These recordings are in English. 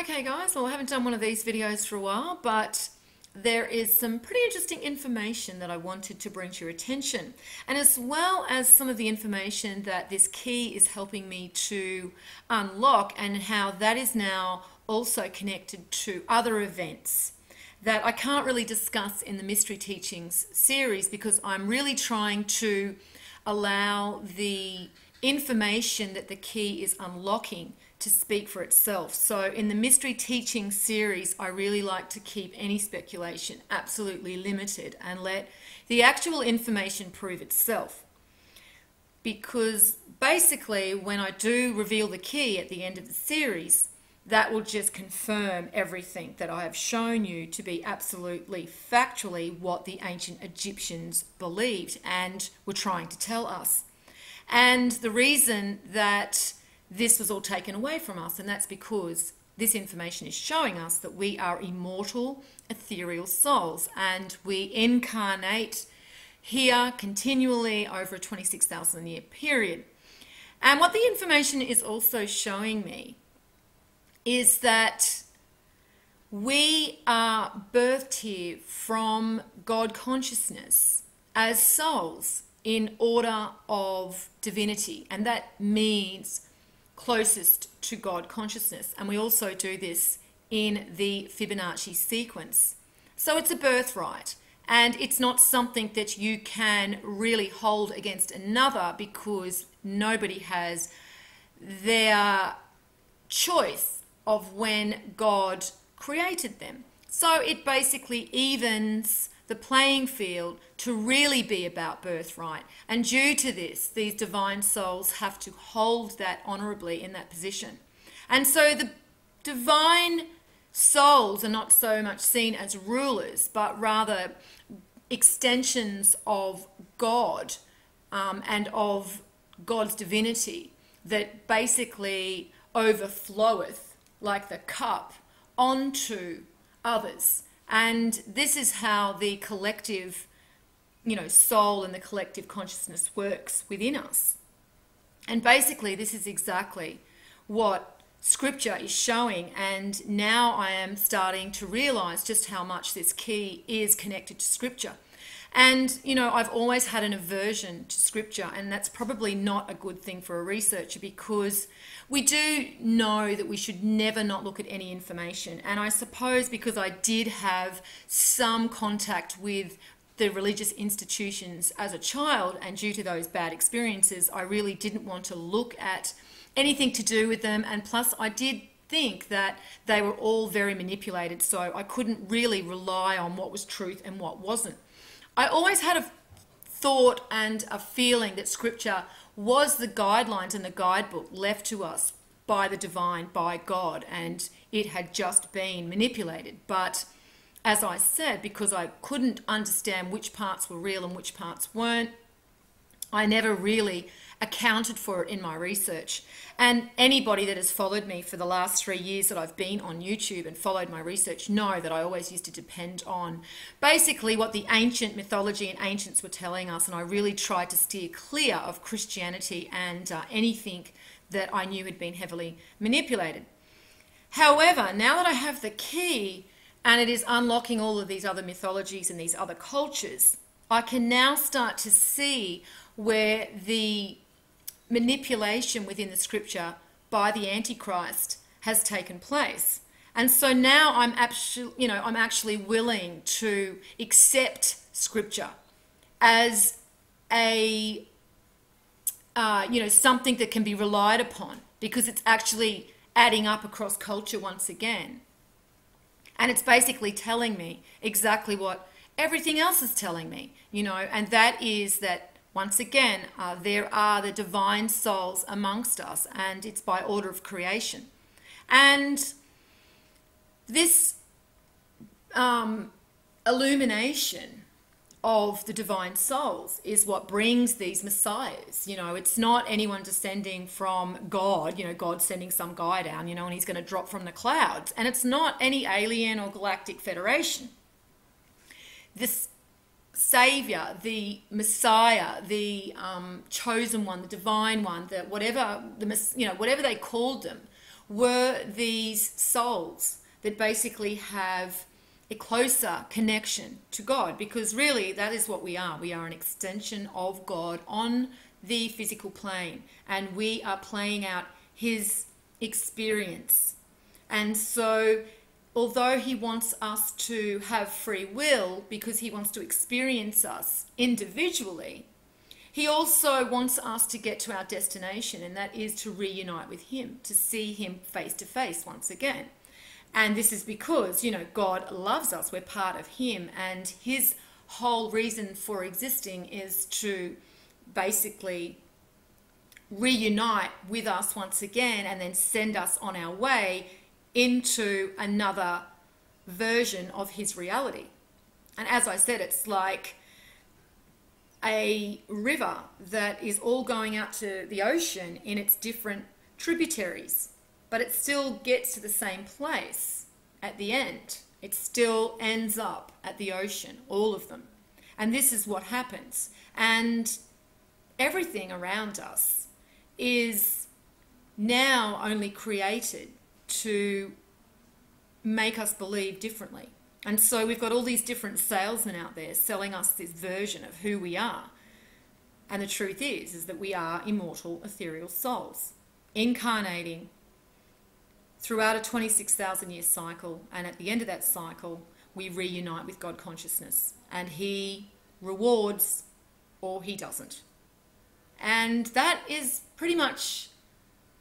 Okay guys, well I haven't done one of these videos for a while, but there is some pretty interesting information that I wanted to bring to your attention, and as well as some of the information that this key is helping me to unlock and how that is now also connected to other events that I can't really discuss in the Mystery Teachings series, because I'm really trying to allow the information that the key is unlocking to speak for itself. So in the Mystery Teaching series, I really like to keep any speculation absolutely limited and let the actual information prove itself. Because basically when I do reveal the key at the end of the series, that will just confirm everything that I have shown you to be absolutely factually what the ancient Egyptians believed and were trying to tell us. And the reason that this was all taken away from us, and that's because this information is showing us that we are immortal, ethereal souls, and we incarnate here continually over a 26,000 year period. And what the information is also showing me is that we are birthed here from God consciousness as souls in order of divinity, and that means closest to God consciousness. And we also do this in the Fibonacci sequence. So it's a birthright, and it's not something that you can really hold against another, because nobody has their choice of when God created them. So it basically evens the playing field to really be about birthright. And due to this, these divine souls have to hold that honorably in that position. And so the divine souls are not so much seen as rulers, but rather extensions of God and of God's divinity that basically overfloweth like the cup onto others. And this is how the collective, you know, soul and the collective consciousness works within us. And basically this is exactly what scripture is showing, and now I am starting to realize just how much this key is connected to scripture. And you know, I've always had an aversion to scripture, and that's probably not a good thing for a researcher, because we do know that we should never not look at any information. And I suppose because I did have some contact with the religious institutions as a child, and due to those bad experiences, I really didn't want to look at anything to do with them. And plus I did think that they were all very manipulated, so I couldn't really rely on what was truth and what wasn't. I always had a thought and a feeling that scripture was the guidelines and the guidebook left to us by the divine, by God, and it had just been manipulated. But as I said, because I couldn't understand which parts were real and which parts weren't, I never really accounted for it in my research. And anybody that has followed me for the last 3 years that I've been on YouTube and followed my research know that I always used to depend on basically what the ancient mythology and ancients were telling us, and I really tried to steer clear of Christianity and anything that I knew had been heavily manipulated. However, now that I have the key and it is unlocking all of these other mythologies and these other cultures, I can now start to see where the manipulation within the scripture by the Antichrist has taken place. And so now I'm actually, you know, I'm actually willing to accept scripture as a you know, something that can be relied upon, because it's actually adding up across culture once again, and it's basically telling me exactly what everything else is telling me, you know. And that is that once again, there are the divine souls amongst us, and it's by order of creation. And this illumination of the divine souls is what brings these messiahs. You know, it's not anyone descending from God, you know, God sending some guy down, you know, and he's going to drop from the clouds. And it's not any alien or galactic federation. This Savior, the Messiah, the chosen one, the divine one, that whatever the, you know, whatever they called them, were these souls that basically have a closer connection to God, because really that is what we are. We are an extension of God on the physical plane, and we are playing out his experience. And so although he wants us to have free will because he wants to experience us individually, he also wants us to get to our destination, and that is to reunite with him, to see him face to face once again. And this is because, you know, God loves us, we're part of him, and his whole reason for existing is to basically reunite with us once again and then send us on our way into another version of his reality. And as I said, it's like a river that is all going out to the ocean in its different tributaries, but it still gets to the same place at the end. It still ends up at the ocean, all of them. And this is what happens. And everything around us is now only created to make us believe differently. And so we've got all these different salesmen out there selling us this version of who we are. And the truth is that we are immortal, ethereal souls, incarnating throughout a 26,000 year cycle. And at the end of that cycle, we reunite with God consciousness, and he rewards or he doesn't. And that is pretty much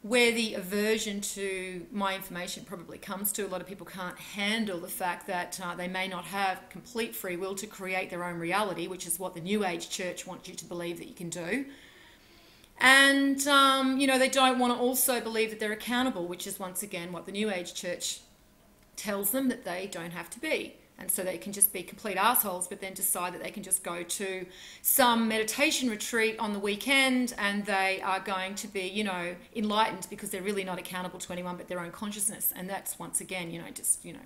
where the aversion to my information probably comes to. A lot of people can't handle the fact that they may not have complete free will to create their own reality, which is what the New Age church wants you to believe that you can do. And, you know, they don't want to also believe that they're accountable, which is once again what the New Age church tells them that they don't have to be. And so they can just be complete assholes, but then decide that they can just go to some meditation retreat on the weekend and they are going to be, you know, enlightened, because they're really not accountable to anyone but their own consciousness. And that's once again, you know, just, you know,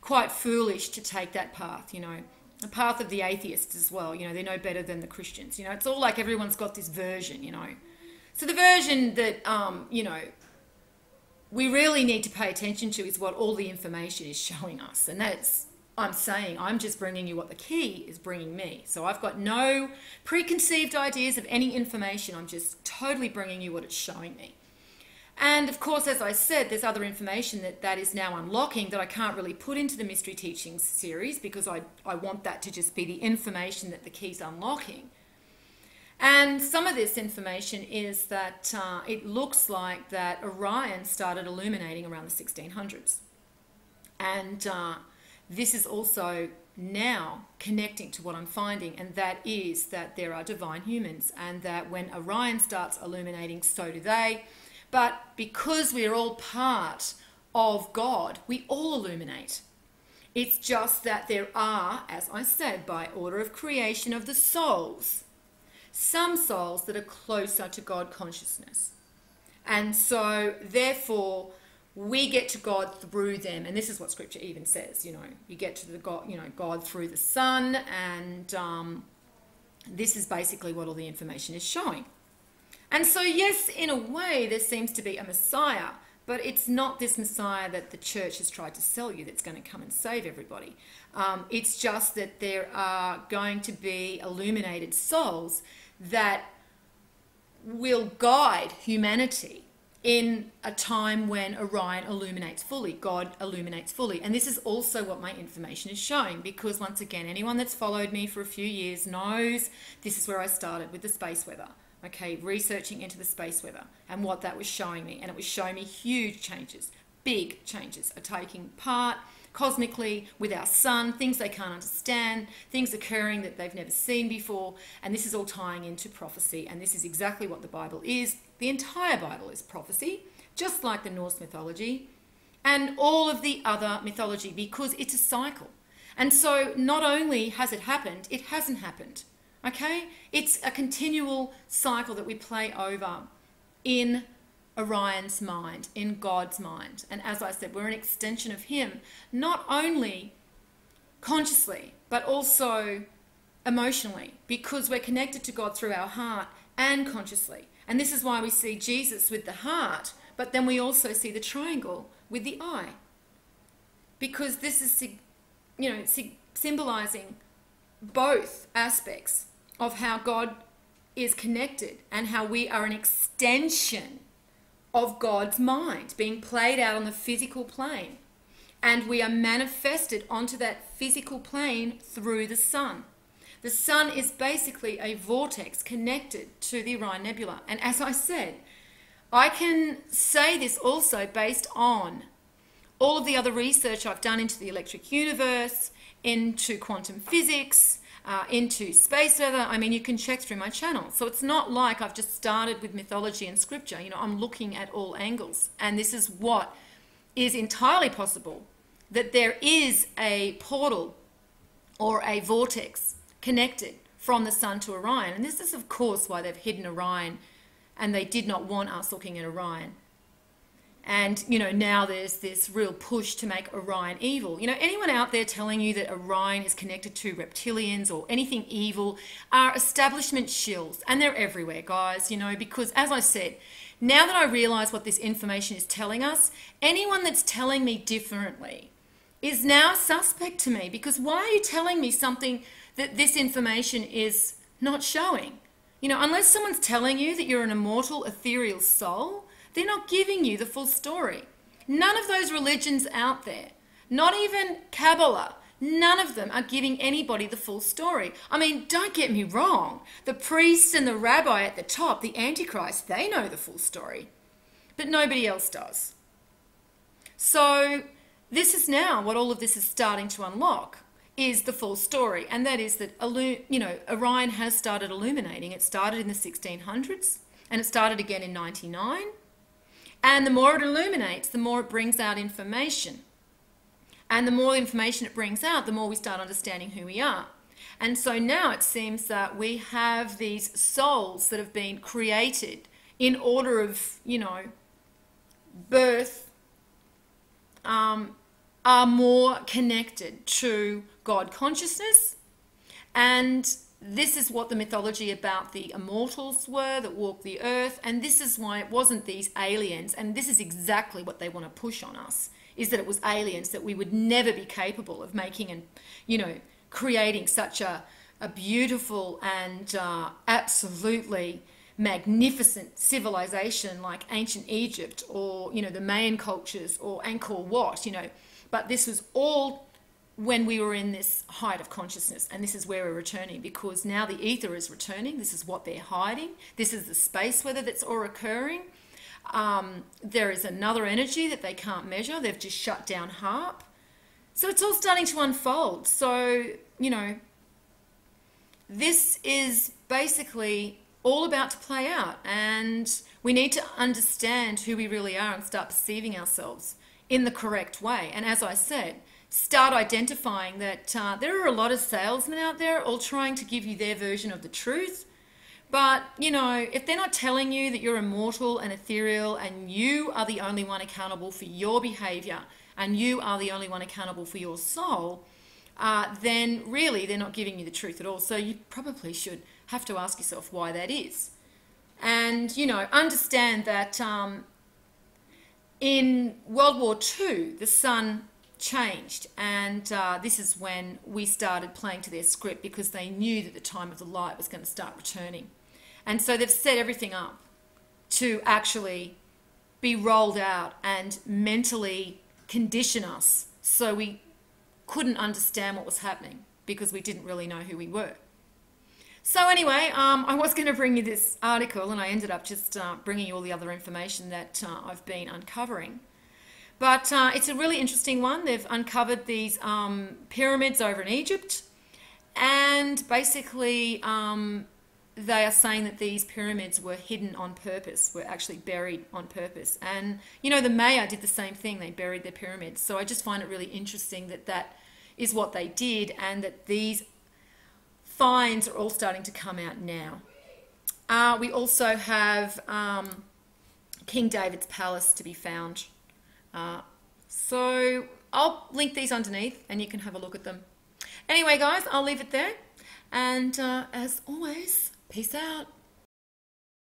quite foolish to take that path, you know, the path of the atheists as well. You know, they're no better than the Christians. You know, it's all like everyone's got this version, you know. So the version that, you know, we really need to pay attention to is what all the information is showing us. And that's, I'm saying, I'm just bringing you what the key is bringing me. So I've got no preconceived ideas of any information. I'm just totally bringing you what it's showing me. And of course, as I said, there's other information that is now unlocking that I can't really put into the Mystery Teachings series, because I want that to just be the information that the key's unlocking. And some of this information is that it looks like that Orion started illuminating around the 1600s. And this is also now connecting to what I'm finding, and that is that there are divine humans, and that when Orion starts illuminating, so do they. But because we're all part of God, we all illuminate. It's just that there are, as I said, by order of creation of the souls, some souls that are closer to God consciousness. And so therefore, we get to God through them, and this is what Scripture even says. You know, you get to the God, you know, God through the Son, and this is basically what all the information is showing. And so, yes, in a way, there seems to be a Messiah, but it's not this Messiah that the Church has tried to sell you that's going to come and save everybody. It's just that there are going to be illuminated souls that will guide humanity in a time when Orion illuminates fully, God illuminates fully. And this is also what my information is showing, because once again, anyone that's followed me for a few years knows this is where I started with the space weather, okay, researching into the space weather and what that was showing me. And it was showing me huge changes, big changes are taking part cosmically with our sun, things they can't understand, things occurring that they've never seen before, and this is all tying into prophecy. And this is exactly what the Bible is. The entire Bible is prophecy, just like the Norse mythology and all of the other mythology, because it's a cycle. And so not only has it happened, it hasn't happened, okay? It's a continual cycle that we play over in Orion's mind, in God's mind. And as I said, we're an extension of him, not only consciously, but also emotionally, because we're connected to God through our heart and consciously. And this is why we see Jesus with the heart, But then we also see the triangle with the eye, because this is, you know, symbolizing both aspects of how God is connected and how we are an extension of God's mind being played out on the physical plane, and we are manifested onto that physical plane through the sun. The sun is basically a vortex connected to the Orion Nebula. And as I said, I can say this also based on all of the other research I've done into the electric universe, into quantum physics, into space weather. I mean, you can check through my channel. So it's not like I've just started with mythology and scripture. You know, I'm looking at all angles, and this is what is entirely possible, that there is a portal or a vortex connected from the sun to Orion. And this is, of course, why they've hidden Orion, and they did not want us looking at Orion. And, you know, now there's this real push to make Orion evil. You know, anyone out there telling you that Orion is connected to reptilians or anything evil are establishment shills, and they're everywhere, guys, you know, because as I said, now that I realize what this information is telling us, anyone that's telling me differently is now suspect to me, because why are you telling me something that this information is not showing? You know, unless someone's telling you that you're an immortal, ethereal soul, they're not giving you the full story. None of those religions out there, not even Kabbalah, none of them are giving anybody the full story. I mean, don't get me wrong. The priest and the rabbi at the top, the Antichrist, they know the full story, but nobody else does. So this is now what all of this is starting to unlock, is the full story. And that is that, you know, Orion has started illuminating. It started in the 1600s, and it started again in 1999. And the more it illuminates, the more it brings out information. And the more information it brings out, the more we start understanding who we are. And so now it seems that we have these souls that have been created in order of, you know, birth, are more connected to God consciousness. And this is what the mythology about the immortals were that walked the earth, and this is why it wasn't these aliens, and this is exactly what they want to push on us, is that it was aliens, that we would never be capable of making and, you know, creating such a beautiful and absolutely magnificent civilization like ancient Egypt or, you know, the Mayan cultures or Angkor Wat, you know. But this was all when we were in this height of consciousness, and this is where we're returning, because now the ether is returning. This is what they're hiding. This is the space weather that's all occurring. There is another energy that they can't measure. They've just shut down HAARP. So it's all starting to unfold. So, you know, this is basically all about to play out, and we need to understand who we really are and start perceiving ourselves in the correct way. And as I said, start identifying that there are a lot of salesmen out there all trying to give you their version of the truth. But, you know, if they're not telling you that you're immortal and ethereal and you are the only one accountable for your behavior and you are the only one accountable for your soul, then really they're not giving you the truth at all. So you probably should have to ask yourself why that is. And, you know, understand that in World War II, the sun changed, and this is when we started playing to their script, because they knew that the time of the light was going to start returning, and so they've set everything up to actually be rolled out and mentally condition us so we couldn't understand what was happening, because we didn't really know who we were. So anyway, I was going to bring you this article, and I ended up just bringing you all the other information that I've been uncovering. But it's a really interesting one. They've uncovered these pyramids over in Egypt, and basically they are saying that these pyramids were hidden on purpose, were actually buried on purpose. And, you know, the Maya did the same thing. They buried their pyramids. So I just find it really interesting that that is what they did, and that these finds are all starting to come out now. We also have King David's palace to be found. So I'll link these underneath and you can have a look at them. Anyway, guys, I'll leave it there, and as always, peace out.